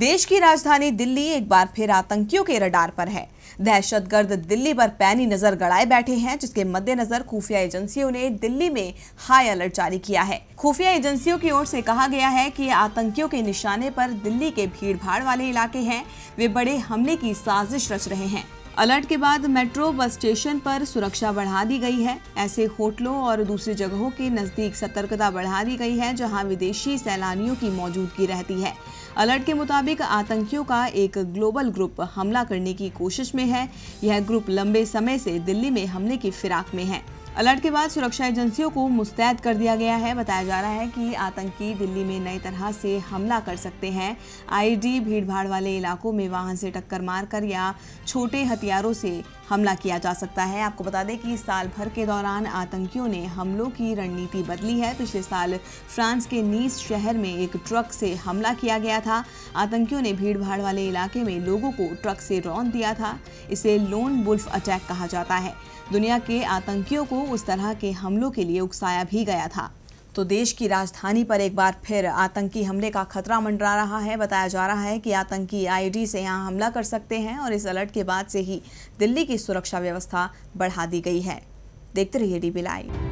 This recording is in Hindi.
देश की राजधानी दिल्ली एक बार फिर आतंकियों के रडार पर है। दहशतगर्द दिल्ली पर पैनी नजर गड़ाए बैठे हैं, जिसके मद्देनजर खुफिया एजेंसियों ने दिल्ली में हाई अलर्ट जारी किया है। खुफिया एजेंसियों की ओर से कहा गया है कि आतंकियों के निशाने पर दिल्ली के भीड़भाड़ वाले इलाके हैं, वे बड़े हमले की साजिश रच रहे हैं। अलर्ट के बाद मेट्रो बस स्टेशन पर सुरक्षा बढ़ा दी गई है। ऐसे होटलों और दूसरी जगहों के नजदीक सतर्कता बढ़ा दी गई है, जहां विदेशी सैलानियों की मौजूदगी रहती है। अलर्ट के मुताबिक आतंकियों का एक ग्लोबल ग्रुप हमला करने की कोशिश में है। यह ग्रुप लंबे समय से दिल्ली में हमले की फिराक में है। अलर्ट के बाद सुरक्षा एजेंसियों को मुस्तैद कर दिया गया है। बताया जा रहा है कि आतंकी दिल्ली में नई तरह से हमला कर सकते हैं। आईईडी, भीड़भाड़ वाले इलाकों में वाहन से टक्कर मारकर या छोटे हथियारों से हमला किया जा सकता है। आपको बता दें कि साल भर के दौरान आतंकियों ने हमलों की रणनीति बदली है। पिछले साल फ्रांस के नीस शहर में एक ट्रक से हमला किया गया था। आतंकियों ने भीड़भाड़ वाले इलाके में लोगों को ट्रक से रौंद दिया था। इसे लोन वुल्फ अटैक कहा जाता है। दुनिया के आतंकियों को उस तरह के हमलों के लिए उकसाया भी गया था। तो देश की राजधानी पर एक बार फिर आतंकी हमले का खतरा मंडरा रहा है। बताया जा रहा है कि आतंकी आईईडी से यहाँ हमला कर सकते हैं और इस अलर्ट के बाद से ही दिल्ली की सुरक्षा व्यवस्था बढ़ा दी गई है। देखते रहिए DB लाइव।